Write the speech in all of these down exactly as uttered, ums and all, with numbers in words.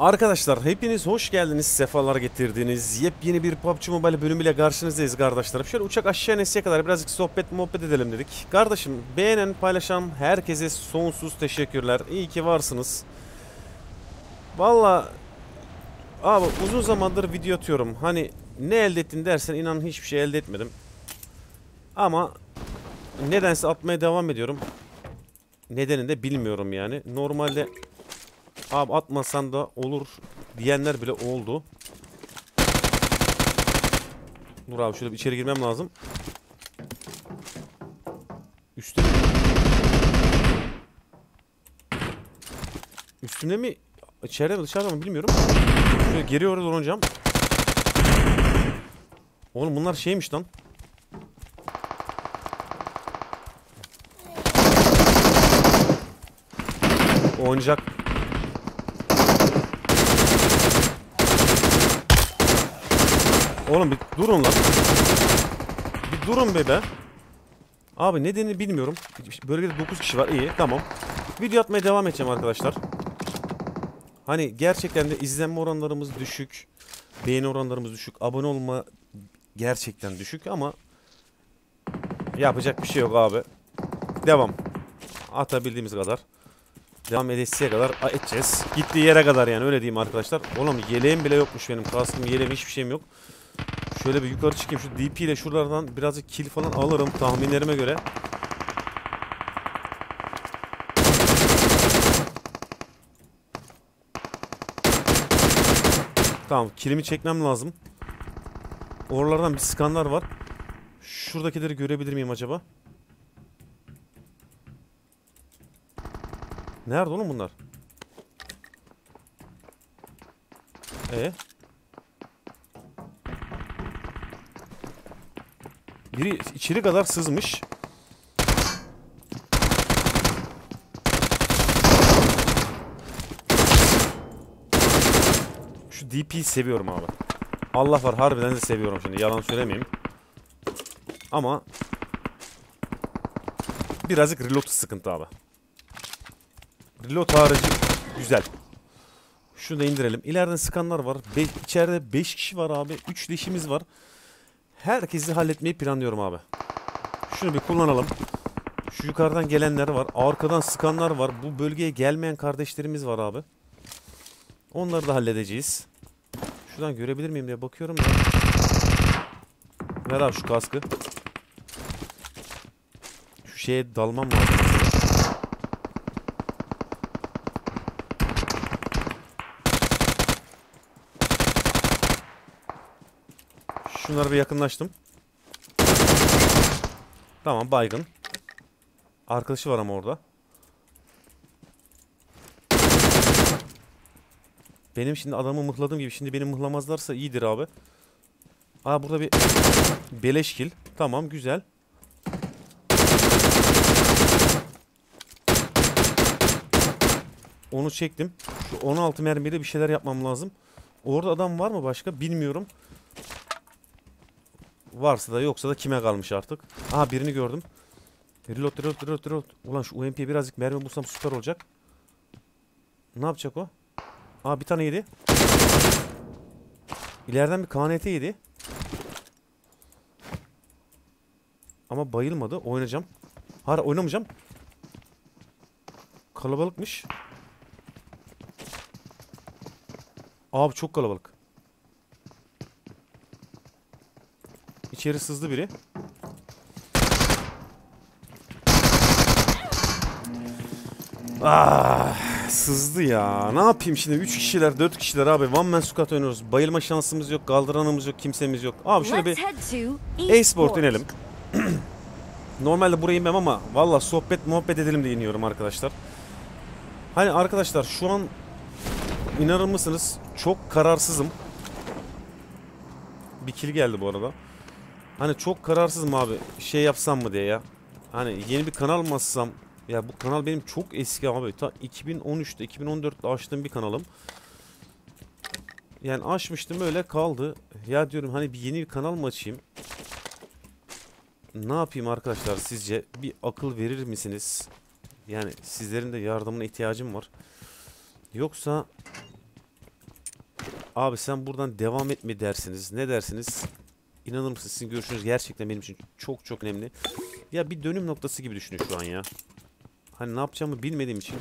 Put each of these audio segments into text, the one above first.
Arkadaşlar hepiniz hoş geldiniz, sefalar getirdiniz. Yepyeni bir P U B G Mobile bölümüyle karşınızdayız kardeşlerim. Şöyle uçak aşağı neseye kadar birazcık sohbet muhabbet edelim dedik. Kardeşim, beğenen, paylaşan herkese sonsuz teşekkürler. İyi ki varsınız. Valla abi uzun zamandır video atıyorum. Hani ne elde ettin dersen inan hiçbir şey elde etmedim. Ama nedense atmaya devam ediyorum. Nedenini de bilmiyorum yani. Normalde abi atmasan da olur diyenler bile oldu. Dur abi şöyle bir içeri girmem lazım. Üstüne Üstüne mi? İçeride mi dışarıda mı bilmiyorum. Şöyle geriye oraya dolanacağım. Oğlum bunlar şeymiş lan. Oyuncak. Oğlum bir durun lan. Bir durun be be. Abi nedenini bilmiyorum. Bölgede dokuz kişi var. İyi, tamam. Video atmaya devam edeceğim arkadaşlar. Hani gerçekten de izlenme oranlarımız düşük. Beğeni oranlarımız düşük. Abone olma gerçekten düşük ama yapacak bir şey yok abi. Devam. Atabildiğimiz kadar. Devam edesiye kadar edeceğiz. Gittiği yere kadar yani, öyle diyeyim arkadaşlar. Oğlum yeleğim bile yokmuş benim. Kaskım, yeleğim, hiçbir şeyim yok. Şöyle bir yukarı çıkayım. Şu D P ile şuralardan birazcık kill falan alırım tahminlerime göre. Tamam, killimi çekmem lazım. Oralardan bir skanlar var. Şuradakileri görebilir miyim acaba? Nerede oğlum bunlar? Ee? Biri içeri kadar sızmış. Şu D P'yi seviyorum abi. Allah var, harbiden de seviyorum şimdi. Yalan söylemeyeyim. Ama birazcık reload sıkıntı abi. Reload harici güzel. Şunu da indirelim. İleriden sıkanlar var. Be içeride beş kişi var abi. üç leşimiz var. Herkesi halletmeyi planlıyorum abi. Şunu bir kullanalım. Şu yukarıdan gelenler var. Arkadan sıkanlar var. Bu bölgeye gelmeyen kardeşlerimiz var abi. Onları da halledeceğiz. Şuradan görebilir miyim diye bakıyorum ya. Ver abi şu kaskı. Şu şeye dalmam lazım. Şunlara bir yakınlaştım. Tamam, baygın. Arkadaşı var ama orada. Benim şimdi adamı mıhladığım gibi şimdi beni mıhlamazlarsa iyidir abi. Aa, burada bir beleş kill. Tamam, güzel. Onu çektim. Şu on altı mermiyle bir şeyler yapmam lazım. Orada adam var mı başka bilmiyorum. Varsa da yoksa da kime kalmış artık. Aha, birini gördüm. Reload reload reload reload. Ulan şu U M P'ye birazcık mermi bulsam süper olacak. Ne yapacak o? Aha, bir tane yedi. İleriden bir K N T yedi. Ama bayılmadı. Oynayacağım. Hayır, oynamayacağım. Kalabalıkmış. Abi çok kalabalık. İçeri sızdı biri. Ah, sızdı ya. Ne yapayım şimdi? üç kişiler, dört kişiler abi. One man squad oynuyoruz. Bayılma şansımız yok, kaldıranımız yok, kimsemiz yok. Abi şöyle bir e-sport inelim. Normalde buraya inmem ama valla sohbet muhabbet edelim diye iniyorum arkadaşlar. Hani arkadaşlar şu an inanır mısınız? Çok kararsızım. Bir kill geldi bu arada. Hani çok kararsızım abi, şey yapsam mı diye ya. Hani yeni bir kanal mı açsam? Ya bu kanal benim çok eski abi. Ta iki bin on üç'te iki bin on dört'te açtığım bir kanalım. Yani açmıştım, öyle kaldı. Ya diyorum hani bir yeni bir kanal mı açayım? Ne yapayım arkadaşlar, sizce bir akıl verir misiniz? Yani sizlerin de yardımına ihtiyacım var. Yoksa Abi sen buradan devam etme dersiniz. Ne dersiniz? İnanır mısınız, sizin görüşünüz gerçekten benim için çok çok önemli. Ya bir dönüm noktası gibi düşünün şu an ya. Hani ne yapacağımı bilmediğim için.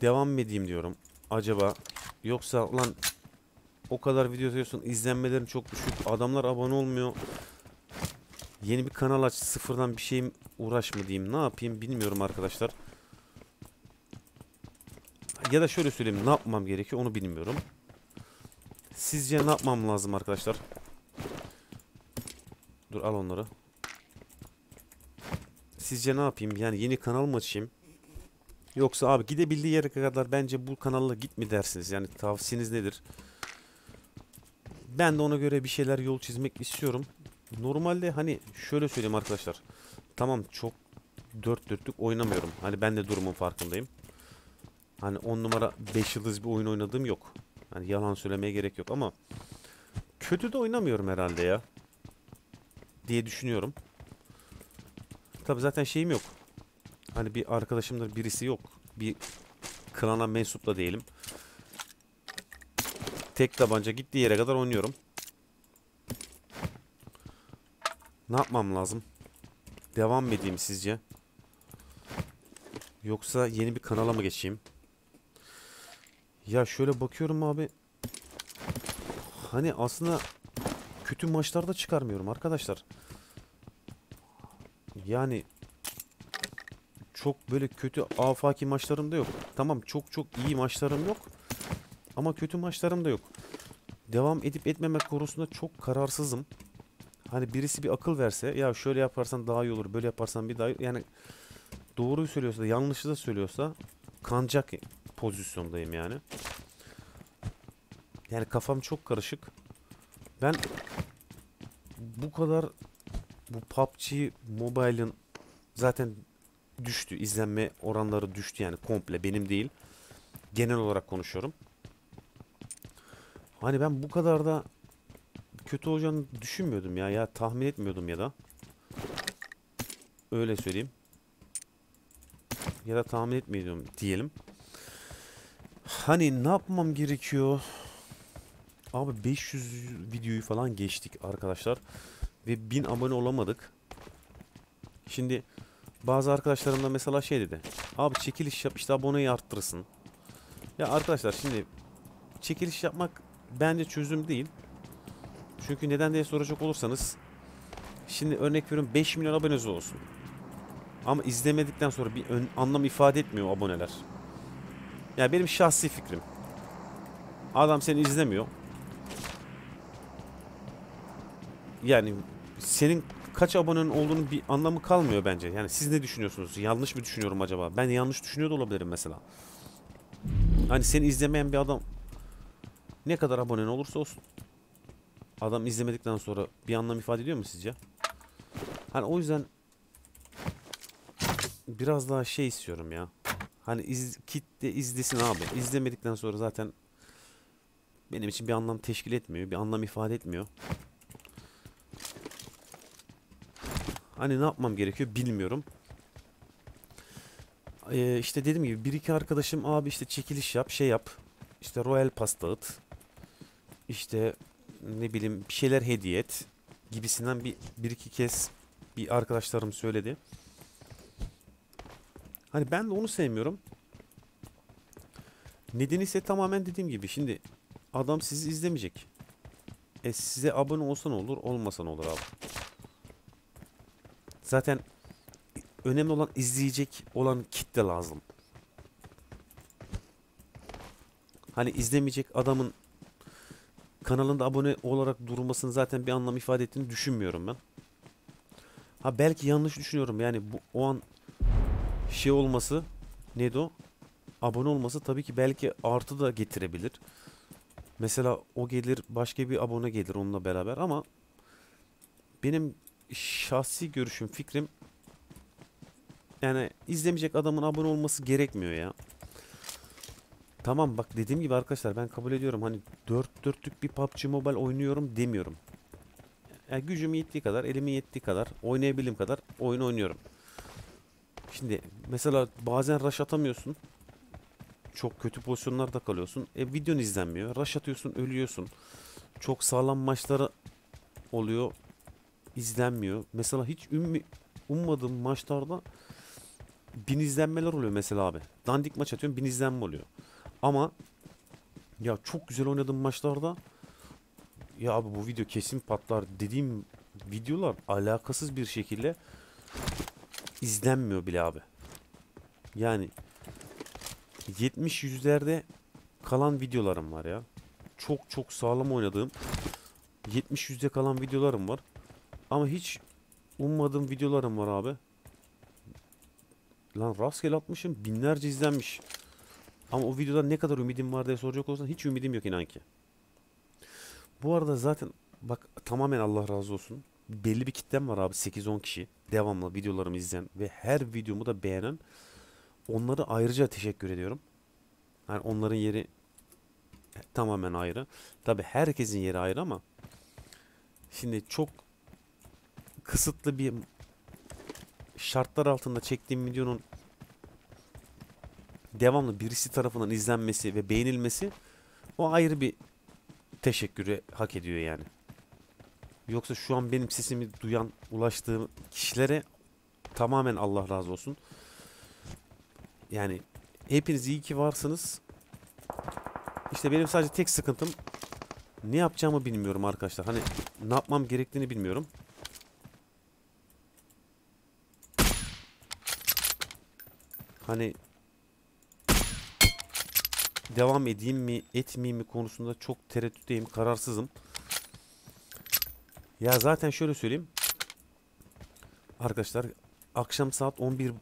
Devam edeyim diyorum. Acaba yoksa lan o kadar video atıyorsun, izlenmelerin çok düşük. Adamlar abone olmuyor. Yeni bir kanal aç, sıfırdan bir şeyim uğraşma diyeyim. Ne yapayım bilmiyorum arkadaşlar. Ya da şöyle söyleyeyim, ne yapmam gerekiyor onu bilmiyorum. Sizce ne yapmam lazım arkadaşlar? Dur al onları. Sizce ne yapayım? Yani yeni kanal mı açayım? Yoksa abi gidebildiği yere kadar bence bu kanalla git mi dersiniz? Yani tavsiyeniz nedir? Ben de ona göre bir şeyler yol çizmek istiyorum. Normalde hani şöyle söyleyeyim arkadaşlar. Tamam çok dört dörtlük oynamıyorum. Hani ben de durumun farkındayım. Hani on numara beş yıldız bir oyun oynadığım yok. Hani yalan söylemeye gerek yok ama kötü de oynamıyorum herhalde ya. Diye düşünüyorum. Tabi zaten şeyim yok. Hani bir arkadaşımdır birisi yok. Bir klana mensup da değilim. Tek tabanca gittiği yere kadar oynuyorum. Ne yapmam lazım? Devam edeyim sizce? Yoksa yeni bir kanala mı geçeyim? Ya şöyle bakıyorum abi. Hani aslında kötü maçlarda çıkarmıyorum arkadaşlar. Yani çok böyle kötü afaki maçlarım da yok. Tamam çok çok iyi maçlarım yok. Ama kötü maçlarım da yok. Devam edip etmemek konusunda çok kararsızım. Hani birisi bir akıl verse, ya şöyle yaparsan daha iyi olur, böyle yaparsan bir daha iyi. Yani doğruyu söylüyorsa da yanlışı da söylüyorsa kanacak pozisyondayım yani. Yani kafam çok karışık. Ben bu kadar bu P U B G Mobile'ın zaten düştü. İzlenme oranları düştü yani komple, benim değil. Genel olarak konuşuyorum. Hani ben bu kadar da kötü olacağını düşünmüyordum ya. Ya tahmin etmiyordum ya da. Öyle söyleyeyim. Ya da tahmin etmiyordum diyelim. Hani ne yapmam gerekiyor? Abi beş yüz videoyu falan geçtik arkadaşlar. Ve bin abone olamadık. Şimdi bazı arkadaşlarım da mesela şey dedi. Abi çekiliş yap işte aboneyi arttırsın. Ya arkadaşlar şimdi çekiliş yapmak bence çözüm değil. Çünkü neden diye soracak olursanız, şimdi örnek veriyorum beş milyon aboneniz olsun. Ama izlemedikten sonra bir ön, anlam ifade etmiyor aboneler. Yani benim şahsi fikrim. Adam seni izlemiyor. Yani senin kaç abonenin olduğunun bir anlamı kalmıyor bence. Yani siz ne düşünüyorsunuz? Yanlış mı düşünüyorum acaba? Ben yanlış düşünüyor da olabilirim mesela. Hani seni izlemeyen bir adam ne kadar abonen olursa olsun, adam izlemedikten sonra bir anlam ifade ediyor mu sizce? Hani o yüzden biraz daha şey istiyorum ya. Hani iz, kitle izlesin abi. İzlemedikten sonra zaten benim için bir anlam teşkil etmiyor. Bir anlam ifade etmiyor. Hani ne yapmam gerekiyor bilmiyorum. Ee, işte dediğim gibi bir iki arkadaşım abi işte çekiliş yap, şey yap. İşte Royal Pass dağıt. İşte ne bileyim bir şeyler hediye et gibisinden bir, bir iki kez bir arkadaşlarım söyledi. Hani ben de onu sevmiyorum. Nedeni ise tamamen dediğim gibi, şimdi adam sizi izlemeyecek. E size abone olsa ne olur, olmasa ne olur abi. Zaten önemli olan izleyecek olan kitle lazım. Hani izlemeyecek adamın kanalında abone olarak durmasının zaten bir anlam ifade ettiğini düşünmüyorum ben. Ha belki yanlış düşünüyorum yani, bu o an şey olması neydi o? Abone olması tabii ki belki artı da getirebilir. Mesela o gelir, başka bir abone gelir onunla beraber, ama benim şahsi görüşüm, fikrim yani izlemeyecek adamın abone olması gerekmiyor ya. Tamam bak dediğim gibi arkadaşlar, ben kabul ediyorum hani dört dörtlük bir P U B G Mobile oynuyorum demiyorum. Yani gücüm yettiği kadar, elime yettiği kadar, oynayabildiğim kadar oyun oynuyorum. Şimdi mesela bazen rush atamıyorsun. Çok kötü pozisyonlarda kalıyorsun. E, videon izlenmiyor. Rush atıyorsun, ölüyorsun. Çok sağlam maçları oluyor. İzlenmiyor. Mesela hiç ümmi, ummadığım maçlarda bin izlenmeler oluyor mesela abi. Dandik maç atıyorum, bin izlenme oluyor. Ama ya çok güzel oynadığım maçlarda ya abi bu video kesin patlar dediğim videolar alakasız bir şekilde izlenmiyor bile abi. Yani yetmiş yüzlerde kalan videolarım var ya. Çok çok sağlam oynadığım yetmiş yüzde kalan videolarım var. Ama hiç ummadığım videolarım var abi. Lan rastgele atmışım, binlerce izlenmiş. Ama o videoda ne kadar ümidim var diye soracak olursan hiç ümidim yok inan ki. Bu arada zaten bak tamamen Allah razı olsun. Belli bir kitlem var abi, sekiz on kişi. Devamlı videolarımı izleyen ve her videomu da beğenen. Onlara ayrıca teşekkür ediyorum. Yani onların yeri tamamen ayrı. Tabi herkesin yeri ayrı ama şimdi çok kısıtlı bir şartlar altında çektiğim videonun devamlı birisi tarafından izlenmesi ve beğenilmesi o ayrı bir teşekkürü hak ediyor yani. Yoksa şu an benim sesimi duyan, ulaştığım kişilere tamamen Allah razı olsun. Yani hepiniz iyi ki varsınız. İşte benim sadece tek sıkıntım ne yapacağımı bilmiyorum arkadaşlar. Hani ne yapmam gerektiğini bilmiyorum. Hani devam edeyim mi etmeyeyim mi konusunda çok tereddütteyim, kararsızım. Ya zaten şöyle söyleyeyim. Arkadaşlar akşam saat on bir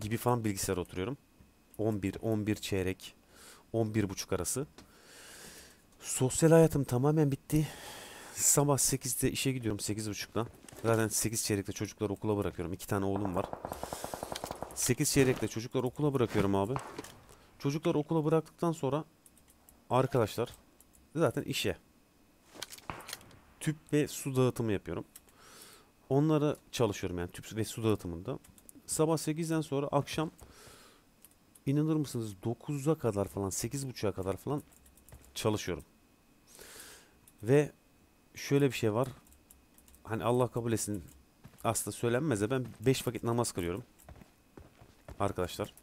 gibi falan bilgisayara oturuyorum. on bir, on bir çeyrek, on bir buçuk arası. Sosyal hayatım tamamen bitti. Sabah sekizde işe gidiyorum, sekiz buçukta. Zaten sekiz çeyrekte çocukları okula bırakıyorum. iki tane oğlum var. sekiz çeyrekte çocukları okula bırakıyorum abi. Çocukları okula bıraktıktan sonra arkadaşlar zaten işe. Tüp ve su dağıtımı yapıyorum. Onlara çalışıyorum yani tüp ve su dağıtımında. Sabah sekizden sonra akşam inanır mısınız dokuza kadar falan, sekiz buçuğa kadar falan çalışıyorum. Ve şöyle bir şey var. Hani Allah kabul etsin asla söylenmez de ben beş vakit namaz kılıyorum. Arkadaşlar.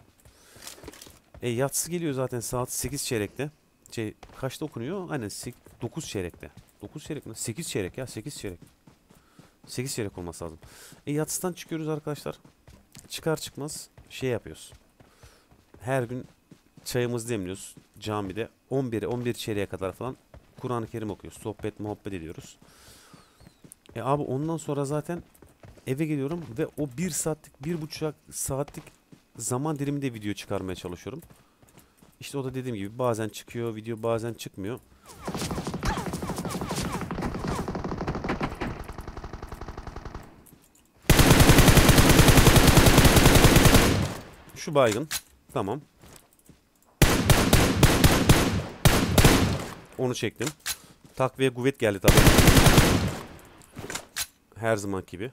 E yatsı geliyor zaten saat sekiz çeyrekte. Şey, kaçta okunuyor? Aynen dokuz çeyrekte. dokuz çeyrek mi? sekiz çeyrek ya, sekiz çeyrek. sekiz çeyrek olması lazım. E yatsıdan çıkıyoruz arkadaşlar. Çıkar çıkmaz şey yapıyoruz. Her gün çayımızı demliyoruz camide. on bire, on bir çeyreğe kadar falan Kur'an-ı Kerim okuyoruz. Sohbet, muhabbet ediyoruz. E abi ondan sonra zaten eve geliyorum ve o bir saatlik, bir buçuk saatlik zaman diliminde video çıkarmaya çalışıyorum. İşte o da dediğim gibi bazen çıkıyor video, bazen çıkmıyor. Şu baygın. Tamam. Onu çektim. Takviye kuvvet geldi tabii. Her zaman gibi.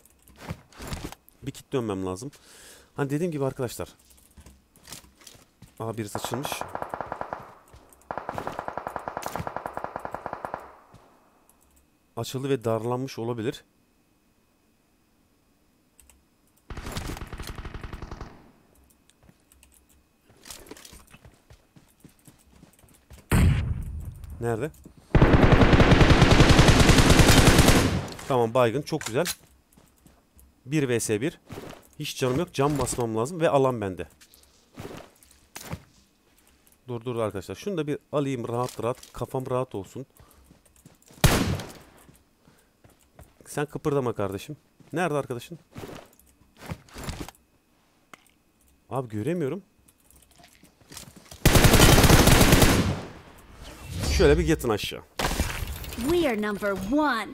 Bir kit dönmem lazım. Hani dediğim gibi arkadaşlar. Aha birisi açılmış. Açıldı ve darlanmış olabilir. Nerede? Tamam baygın. Çok güzel. bir vs bir. Hiç canım yok. Cam basmam lazım ve alan bende. Dur dur arkadaşlar. Şunu da bir alayım rahat rahat. Kafam rahat olsun. Sen kıpırdama kardeşim. Nerede arkadaşın? Abi göremiyorum. Şöyle bir getin aşağı. We are number one.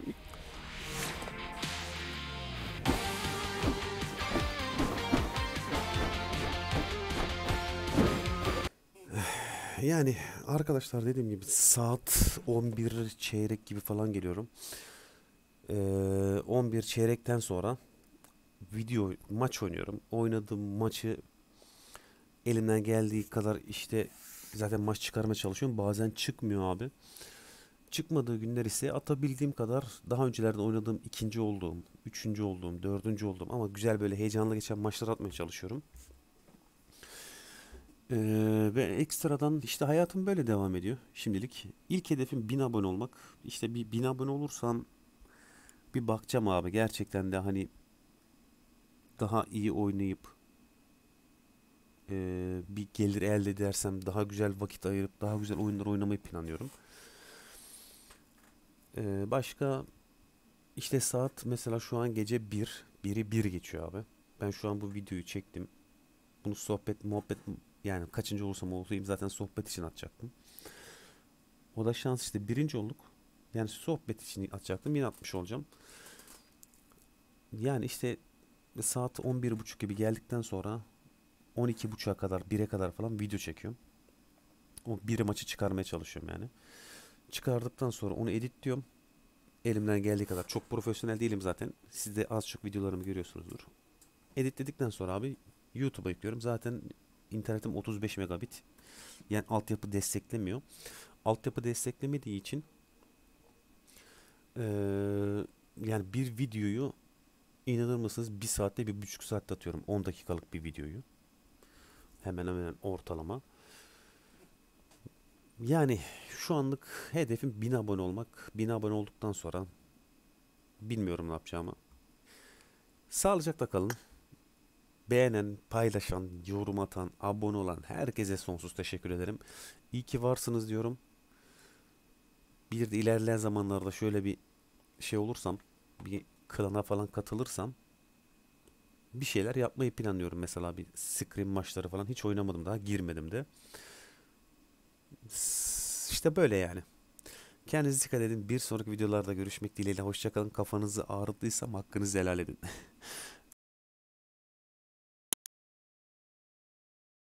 Yani arkadaşlar dediğim gibi saat on bir çeyrek gibi falan geliyorum. Ee, on bir çeyrekten sonra video maç oynuyorum. Oynadığım maçı elimden geldiği kadar işte zaten maç çıkarmaya çalışıyorum. Bazen çıkmıyor abi. Çıkmadığı günler ise atabildiğim kadar daha öncelerde oynadığım ikinci olduğum, üçüncü olduğum, dördüncü olduğum ama güzel böyle heyecanlı geçen maçlar atmaya çalışıyorum. Ee, ve ekstradan işte hayatım böyle devam ediyor şimdilik. İlk hedefim bin abone olmak. İşte bir bin abone olursam bir bakacağım abi. Gerçekten de hani daha iyi oynayıp e, bir gelir elde edersem daha güzel vakit ayırıp daha güzel oyunlar oynamayı planlıyorum. Ee, başka işte saat mesela şu an gece bir. Biri bir geçiyor abi. Ben şu an bu videoyu çektim. Bunu sohbet muhabbet yani kaçıncı olursam olayım zaten sohbet için atacaktım. O da şans işte birinci olduk. Yani sohbet için atacaktım yine atmış olacağım. Yani işte saat on bir buçuk gibi geldikten sonra on iki buçuğa kadar bire kadar falan video çekiyorum. O bir maçı çıkarmaya çalışıyorum yani. Çıkardıktan sonra onu editliyorum. Elimden geldiği kadar. Çok profesyonel değilim zaten. Siz de az çok videolarımı görüyorsunuzdur. Editledikten sonra abi YouTube'a yüklüyorum. Zaten internetim otuz beş megabit. Yani altyapı desteklemiyor. Altyapı desteklemediği için ee, yani bir videoyu inanır mısınız bir saatte bir buçuk saatte atıyorum. on dakikalık bir videoyu. Hemen hemen ortalama. Yani şu anlık hedefim bin abone olmak. bin abone olduktan sonra bilmiyorum ne yapacağımı. Sağlıcakla kalın. Beğenen, paylaşan, yorum atan, abone olan herkese sonsuz teşekkür ederim. İyi ki varsınız diyorum. Bir de ilerleyen zamanlarda şöyle bir şey olursam, bir klana falan katılırsam bir şeyler yapmayı planlıyorum. Mesela bir scrim maçları falan hiç oynamadım daha, girmedim de. İşte böyle yani. Kendinize dikkat edin. Bir sonraki videolarda görüşmek dileğiyle. Hoşça kalın. Kafanızı ağrıttıysam hakkınızı helal edin.